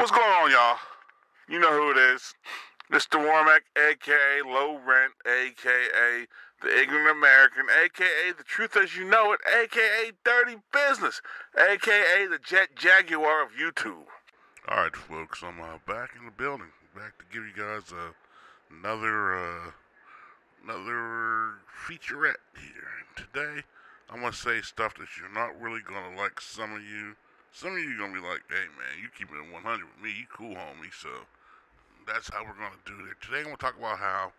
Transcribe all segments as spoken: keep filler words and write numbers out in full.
What's going on, y'all? You know who it is. Mister Wormack, a k a. Low Rent, a k a. The Ignorant American, a k a. The Truth As You Know It, a k a. Dirty Business, a k a. The Jet Jaguar of YouTube. Alright, folks, I'm uh, back in the building. Back to give you guys uh, another, uh, another featurette here. And today, I'm going to say stuff that you're not really going to like. Some of you. Some of you are going to be like, hey, man, you keeping it one hundred with me. You cool, homie. So that's how we're going to do it. Today, I'm going to talk about how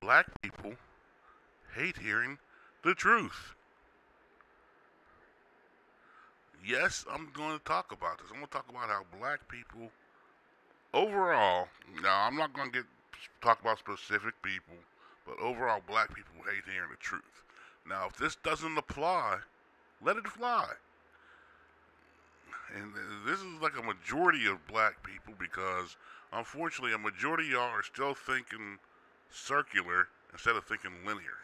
black people hate hearing the truth. Yes, I'm going to talk about this. I'm going to talk about how black people overall, now, I'm not going to get talk about specific people, but overall, black people hate hearing the truth. Now, if this doesn't apply, let it fly. And this is like a majority of black people, because unfortunately a majority of y'all are still thinking circular instead of thinking linear.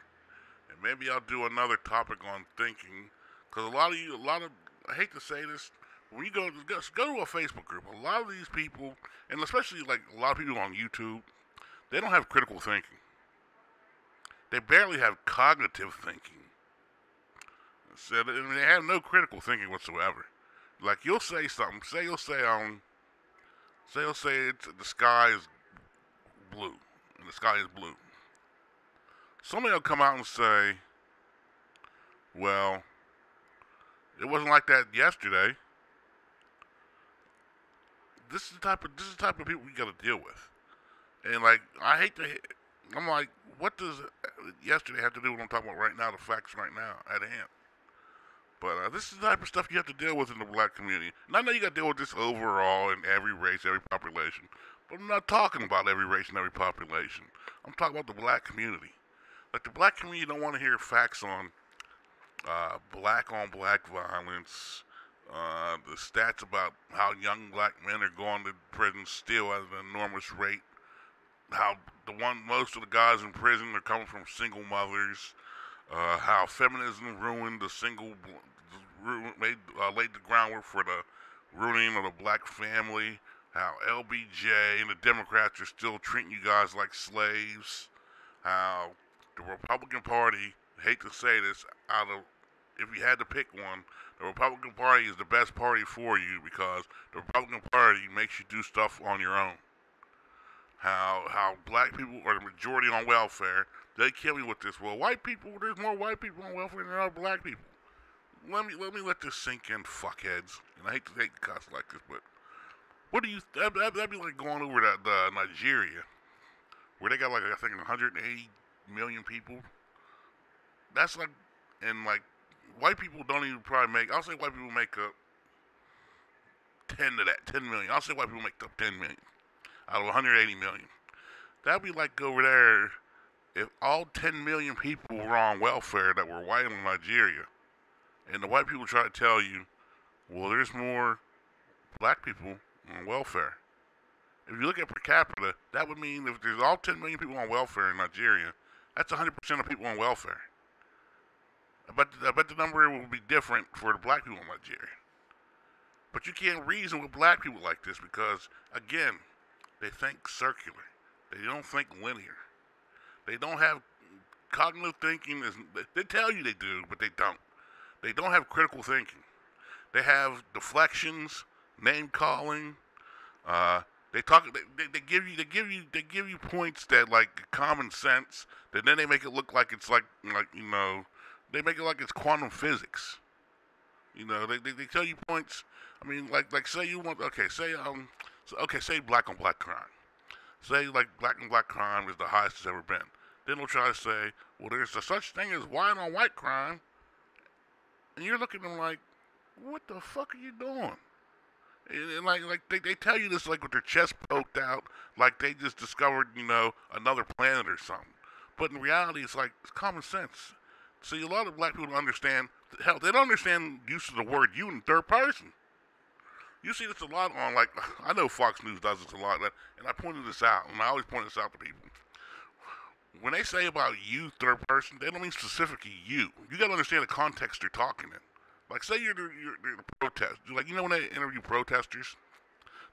And maybe I'll do another topic on thinking, because a lot of you, a lot of, I hate to say this, when you go, go, go to a Facebook group, a lot of these people, and especially like a lot of people on YouTube, they don't have critical thinking. They barely have cognitive thinking. So, I mean, they have no critical thinking whatsoever. Like, you'll say something. Say you'll say, um, say you'll say it's, the sky is blue, and the sky is blue. Somebody will come out and say, well, it wasn't like that yesterday. This is the type of, this is the type of people we got to deal with. And, like, I hate to, I'm like, what does yesterday have to do with what I'm talking about right now, the facts right now at hand? But uh, this is the type of stuff you have to deal with in the black community. And I know you got to deal with this overall in every race, every population. But I'm not talking about every race and every population. I'm talking about the black community. Like, the black community don't want to hear facts on uh, black-on-black violence, uh, the stats about how young black men are going to prison still at an enormous rate, how the one most of the guys in prison are coming from single mothers, uh, how feminism ruined the single... Made, uh, laid the groundwork for the ruining of the black family, how L B J and the Democrats are still treating you guys like slaves, how the Republican Party, hate to say this, out of, if you had to pick one, the Republican Party is the best party for you, because the Republican Party makes you do stuff on your own. How, how black people are the majority on welfare. They kill me with this. Well, white people, there's more white people on welfare than there are black people. Let me let me let this sink in, fuckheads. And I hate to hate to cuss like this, but what do you? That that'd be like going over to uh, Nigeria, where they got like I think one hundred eighty million people. That's like, and like white people don't even probably make. I'll say white people make up ten to that, ten million. I'll say white people make up ten million out of one hundred eighty million. That'd be like over there if all ten million people were on welfare that were white in Nigeria. And the white people try to tell you, well, there's more black people on welfare. If you look at per capita, that would mean if there's all ten million people on welfare in Nigeria, that's one hundred percent of people on welfare. I bet, I bet the number will be different for the black people in Nigeria. But you can't reason with black people like this because, again, they think circular. They don't think linear. They don't have cognitive thinking. They tell you they do, but they don't. They don't have critical thinking. They have deflections, name calling. Uh, they talk. They, they give you. They give you. They give you points that like common sense. That then they make it look like it's like like you know. They make it like it's quantum physics. You know. They they, they tell you points. I mean, like like say you want. Okay, say um. So, okay, say black on black crime. Say like black on black crime is the highest it's ever been. Then they'll try to say, well, there's a such thing as white on white crime. And you're looking at them like, what the fuck are you doing? And, and like, like they, they tell you this like with their chest poked out, like they just discovered, you know, another planet or something. But in reality, it's like, it's common sense. See, a lot of black people don't understand, hell, they don't understand the use of the word you in third person. You see this a lot on, like, I know Fox News does this a lot, and I pointed this out, and I always point this out to people. When they say about you, third person, they don't mean specifically you. You got to understand the context they're talking in. Like, say you're the, you're the protest. Like, you know when they interview protesters?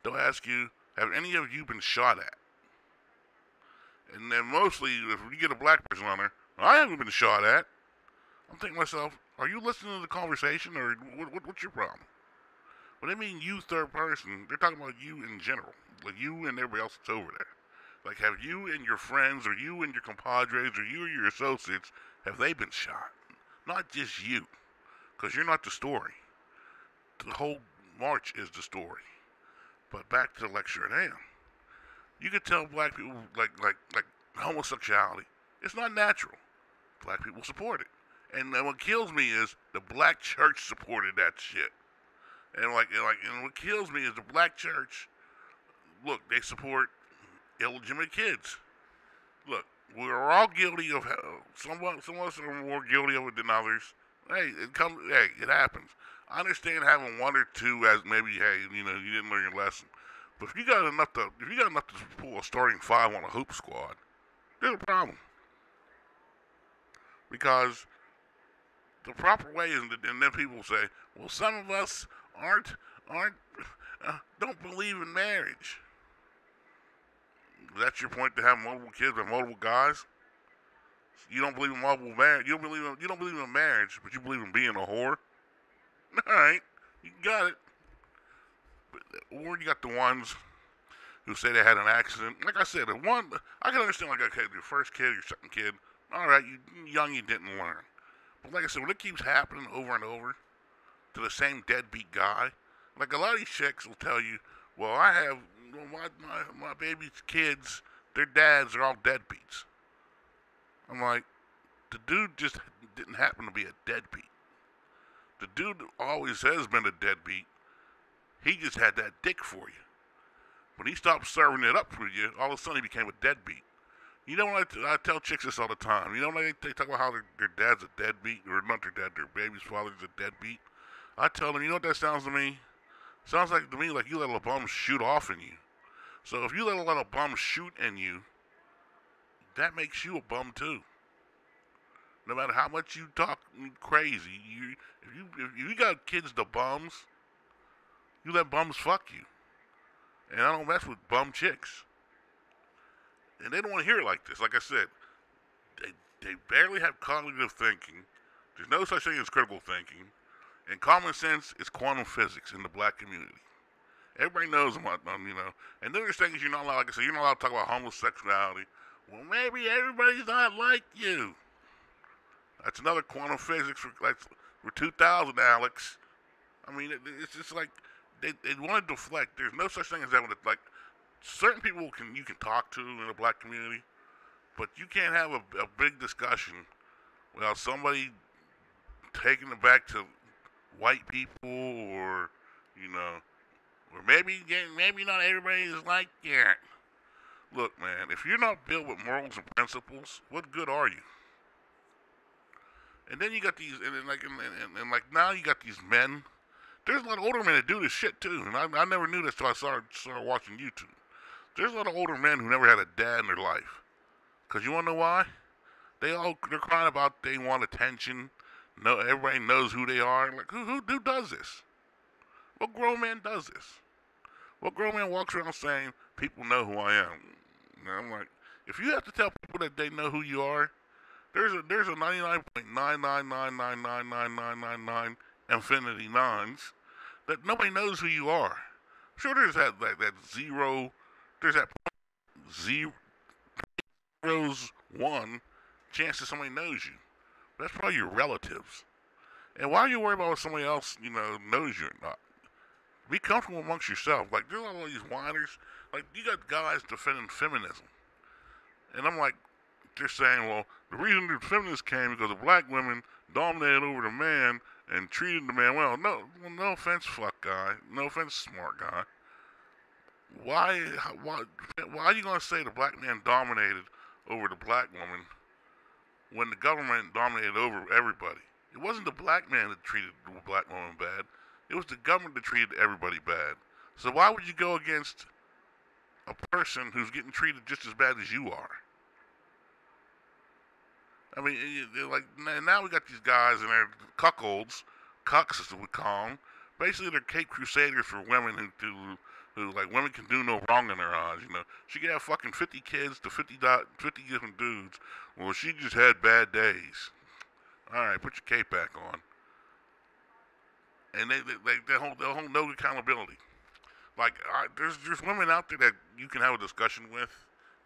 they'll ask you, have any of you been shot at? And then mostly, if you get a black person on there, I haven't been shot at. I'm thinking to myself, are you listening to the conversation, or what, what, what's your problem? When they mean you third person, they're talking about you in general. Like you and everybody else that's over there. Like, have you and your friends, or you and your compadres, or you and your associates, have they been shot? Not just you. Because you're not the story. The whole march is the story. But back to the lecture at hand. You could tell black people, like, like, like homosexuality, it's not natural. Black people support it. And what kills me is the black church supported that shit. And like, and like, and what kills me is the black church. Look, they support illegitimate kids. Look, we're all guilty of some. Some of us are more guilty of it than others. Hey, it comes. Hey, it happens. I understand having one or two as maybe. Hey, you know, you didn't learn your lesson. But if you got enough to, if you got enough to pull a starting five on a hoop squad, there's a problem. Because the proper way is, and then people say, well, some of us aren't, aren't, uh, don't believe in marriage. That's your point, to have multiple kids and multiple guys. You don't believe in multiple marriage. You don't believe in, you don't believe in marriage, but you believe in being a whore. All right, you got it. But, or you got the ones who say they had an accident. Like I said, the one I can understand. Like, okay, your first kid, your second kid. All right, you young, you didn't learn. But like I said, when it keeps happening over and over to the same deadbeat guy, like a lot of these chicks will tell you, well, I have, well, my, my, my baby's kids, their dads are all deadbeats. I'm like, the dude just didn't happen to be a deadbeat. The dude always has been a deadbeat. He just had that dick for you. When he stopped serving it up for you, all of a sudden he became a deadbeat. You know what, I, I tell chicks this all the time. You know when they, they talk about how their, their dad's a deadbeat, or not their dad, their baby's father's a deadbeat? I tell them, you know what that sounds to me? Sounds like to me like you let a little bum shoot off in you. So if you let a little bum shoot in you, that makes you a bum too. No matter how much you talk crazy, you if you if you got kids to bums, you let bums fuck you. And I don't mess with bum chicks. And they don't want to hear it like this. Like I said, they, they barely have cognitive thinking. There's no such thing as critical thinking. And common sense is quantum physics in the black community. Everybody knows about them, you know. And then there's things you're not allowed, like I said, you're not allowed to talk about homosexuality. Well, maybe everybody's not like you. That's another quantum physics for, like, for two thousand, Alex. I mean, it, it's just like they, they want to deflect. There's no such thing as that. Like, certain people can you can talk to in the black community, but you can't have a, a big discussion without somebody taking it back to white people, or you know, or maybe maybe not everybody is like that. Look, man, if you're not built with morals and principles, what good are you? And then you got these, and, and like, and, and, and like now you got these men. There's a lot of older men that do this shit too, and I, I never knew this till I started started watching YouTube. There's a lot of older men who never had a dad in their life. Cause you wanna know why? They all they're crying about they want attention. No, everybody knows who they are. Like who who who does this? What grown man does this? What grown man walks around saying people know who I am? And I'm like, if you have to tell people that they know who you are, there's a there's a ninety-nine point nine nine nine nine nine nine nine nine nine infinity nines that nobody knows who you are. Sure, there's that that, that zero, there's that zero, zeros one chance that somebody knows you. That's probably your relatives. And why are you worried about if somebody else, you know, knows you or not? Be comfortable amongst yourself. Like, there's all these whiners. Like, you got guys defending feminism. And I'm like, they're saying, well, the reason the feminists came because the black women dominated over the man and treated the man well. No, well, no offense, fuck guy. No offense, smart guy. Why, why, why are you going to say the black man dominated over the black woman when the government dominated over everybody? It wasn't the black man that treated the black woman bad. It was the government that treated everybody bad. So why would you go against a person who's getting treated just as bad as you are? I mean, like, now we got these guys and they're cuckolds, cucks as we call them. Basically, they're Cape Crusaders for women who, who who, like, women can do no wrong in her eyes, you know. She could have fucking fifty kids to fifty, fifty different dudes. Well, she just had bad days. All right, put your cape back on. And they, they, they, they hold, they'll hold no accountability. Like, I, there's, there's women out there that you can have a discussion with.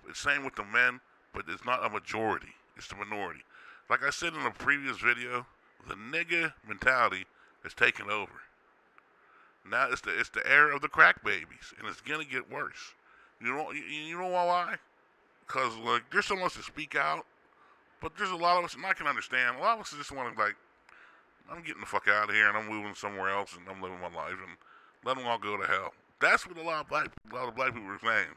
It's same with the men, but it's not a majority. It's the minority. Like I said in a previous video, the nigga mentality is taking over. Now it's the it's the era of the crack babies, and it's gonna get worse. You know you, you know why? Because like there's so much to speak out, but there's a lot of us, and I can understand. A lot of us just want to like, I'm getting the fuck out of here, and I'm moving somewhere else, and I'm living my life, and let them all go to hell. That's what a lot of black a lot of black people are saying.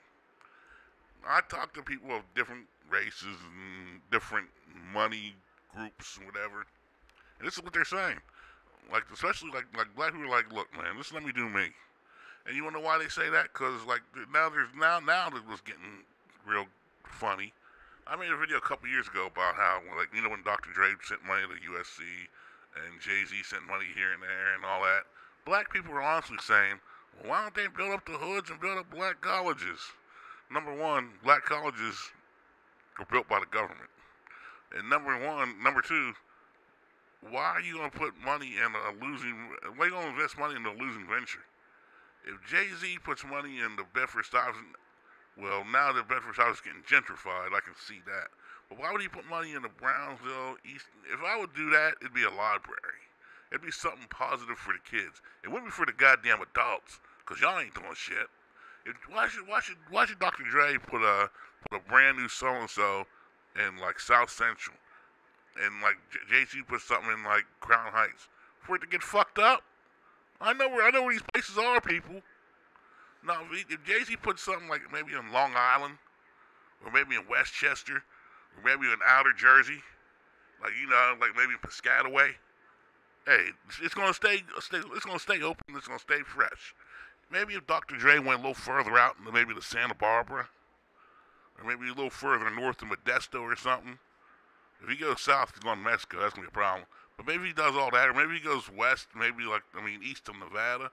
I talk to people of different races and different money groups and whatever, and this is what they're saying. Like, especially, like, like black people are like, look, man, just let me do me. And you want to know why they say that? Because, like, now there's, now, now it was getting real funny. I made a video a couple years ago about how, like, you know, when Doctor Dre sent money to U S C and Jay-Z sent money here and there and all that, black people were honestly saying, well, why don't they build up the hoods and build up black colleges? Number one, black colleges are built by the government. And number one, number two, why are you going to put money in a losing... Why are you going to invest money in a losing venture? If Jay-Z puts money in the Bedford Stuyvesant... Well, now the Bedford Stuyvesant's getting gentrified. I can see that. But why would he put money in the Brownsville, East... If I would do that, it'd be a library. It'd be something positive for the kids. It wouldn't be for the goddamn adults, because y'all ain't doing shit. If, why, should, why, should, why should Doctor Dre put a, put a brand new so-and-so in, like, South Central? And like Jay-Z put something in like Crown Heights for it to get fucked up. I know where I know where these places are, people. Now, if, if Jay-Z put something like maybe in Long Island, or maybe in Westchester, or maybe in Outer Jersey, like you know, like maybe Piscataway. Hey, it's gonna stay, stay, it's gonna stay open. It's gonna stay fresh. Maybe if Doctor Dre went a little further out, maybe to Santa Barbara, or maybe a little further north to Modesto or something. If he goes south, he's going to Mexico. That's going to be a problem. But maybe he does all that. Or maybe he goes west, maybe, like, I mean, east of Nevada.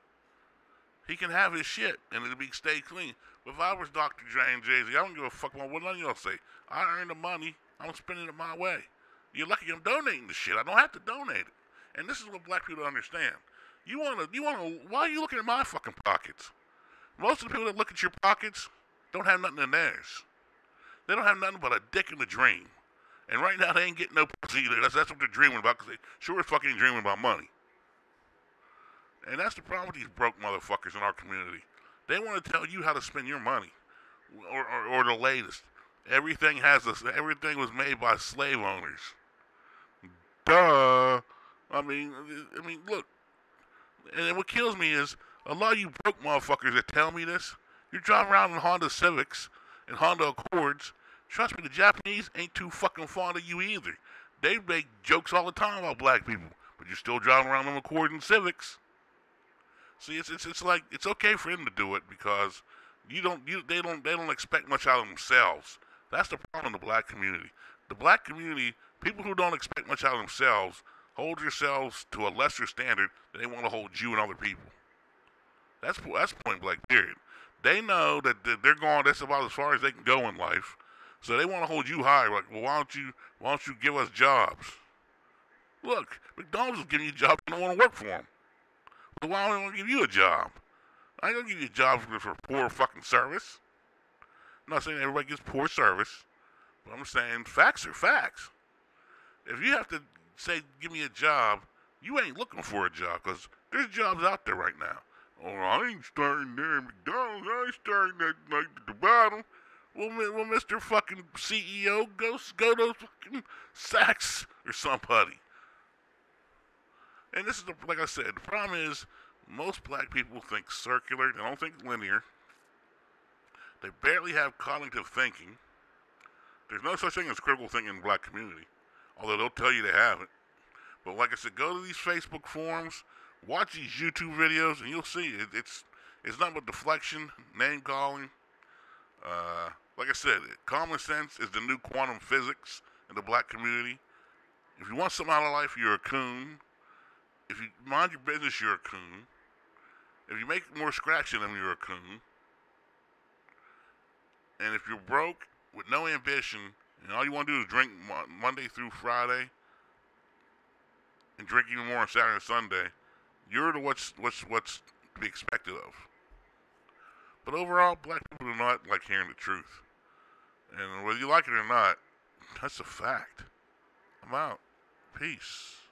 He can have his shit, and it'll be stay clean. But if I was Doctor Dre and Jay-Z, I don't give a fuck about what none of y'all say. I earn the money. I'm spending it my way. You're lucky I'm donating the shit. I don't have to donate it. And this is what black people understand. You want to, you want to, why are you looking at my fucking pockets? Most of the people that look at your pockets don't have nothing in theirs. They don't have nothing but a dick and a dream. And right now, they ain't getting no pussy either. That's, that's what they're dreaming about, because they sure are fucking dreaming about money. And that's the problem with these broke motherfuckers in our community. They want to tell you how to spend your money, or, or, or the latest. Everything has a, everything was made by slave owners. Duh. I mean, I mean, look. And what kills me is, a lot of you broke motherfuckers that tell me this, you're driving around in Honda Civics and Honda Accords. Trust me, the Japanese ain't too fucking fond of you either. They make jokes all the time about black people, but you're still driving around them Accord and Civics. See, it's it's it's like it's okay for them to do it because you don't you they don't they don't expect much out of themselves. That's the problem in the black community. The black community, people who don't expect much out of themselves, hold yourselves to a lesser standard than they want to hold you and other people. That's that's point blank period. They know that they're going. That's about as far as they can go in life. So they want to hold you high. Like, well, why don't you, why don't you give us jobs? Look, McDonald's is giving you jobs. You don't want to work for them. But why don't they give you a job? I ain't gonna give you jobs for poor fucking service. I'm not saying everybody gets poor service, but I'm saying facts are facts. If you have to say, give me a job, you ain't looking for a job, because there's jobs out there right now. Oh, I ain't starting there at McDonald's. I ain't starting at like the bottom. Well, well, Mister fucking C E O, go, go to fucking Saks or somebody. And this is, the, like I said, the problem is most black people think circular. They don't think linear. They barely have cognitive thinking. There's no such thing as critical thinking in the black community, although they'll tell you they haven't. But like I said, go to these Facebook forums, watch these YouTube videos, and you'll see it, it's, it's nothing but deflection, name-calling. Uh... Like I said, common sense is the new quantum physics in the black community. If you want something out of life, you're a coon. If you mind your business, you're a coon. If you make more scratching them, you're a coon. And if you're broke with no ambition and all you want to do is drink mo Monday through Friday and drink even more on Saturday and Sunday, you're the what's what's what's to be expected of. But overall, black people do not like hearing the truth. And whether you like it or not, that's a fact. I'm out. Peace.